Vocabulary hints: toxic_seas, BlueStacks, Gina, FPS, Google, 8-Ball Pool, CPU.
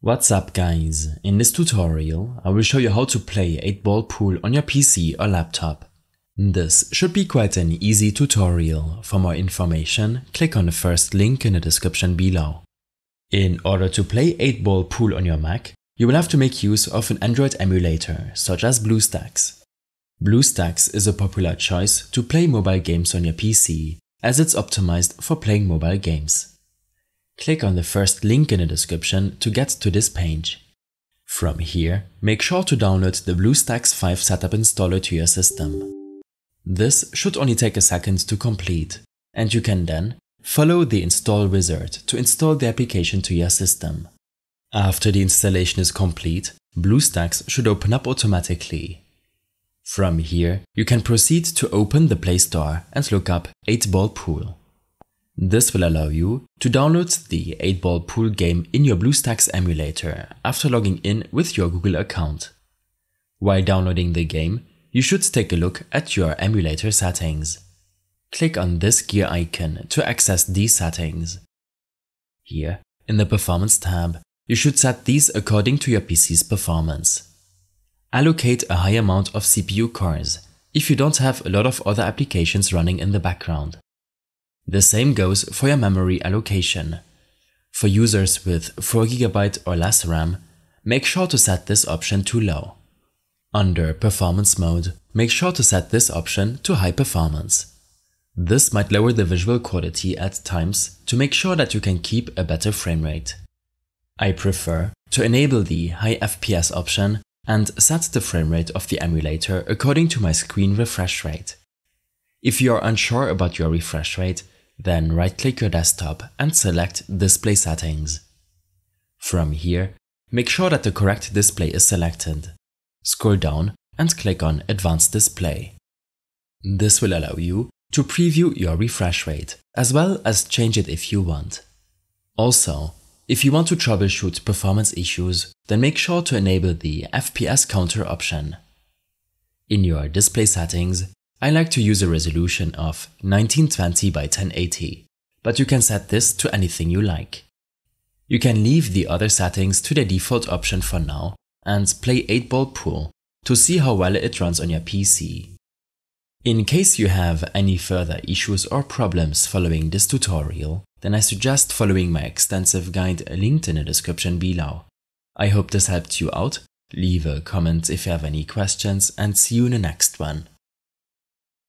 What's up guys, in this tutorial I will show you how to play 8-Ball Pool on your PC or laptop. This should be quite an easy tutorial. For more information, click on the first link in the description below. In order to play 8-Ball Pool on your Mac, you will have to make use of an Android emulator such as BlueStacks. BlueStacks is a popular choice to play mobile games on your PC, as it's optimized for playing mobile games. Click on the first link in the description to get to this page. From here, make sure to download the BlueStacks 5 setup installer to your system. This should only take a second to complete, and you can then follow the install wizard to install the application to your system. After the installation is complete, BlueStacks should open up automatically. From here, you can proceed to open the Play Store and look up 8-Ball Pool. This will allow you to download the 8-Ball Pool game in your BlueStacks emulator after logging in with your Google account. While downloading the game, you should take a look at your emulator settings. Click on this gear icon to access these settings. Here, in the Performance tab, you should set these according to your PC's performance. Allocate a high amount of CPU cores if you don't have a lot of other applications running in the background. The same goes for your memory allocation. For users with 4GB or less RAM, make sure to set this option to low. Under Performance mode, make sure to set this option to High Performance. This might lower the visual quality at times to make sure that you can keep a better frame rate. I prefer to enable the High FPS option and set the frame rate of the emulator according to my screen refresh rate. If you are unsure about your refresh rate, then right-click your desktop and select Display Settings. From here, make sure that the correct display is selected. Scroll down and click on Advanced Display. This will allow you to preview your refresh rate, as well as change it if you want. Also, if you want to troubleshoot performance issues, then make sure to enable the FPS counter option. In your display settings, I like to use a resolution of 1920 by 1080, but you can set this to anything you like. You can leave the other settings to the default option for now and play 8-Ball Pool to see how well it runs on your PC. In case you have any further issues or problems following this tutorial, then I suggest following my extensive guide linked in the description below. I hope this helped you out. Leave a comment if you have any questions, and see you in the next one.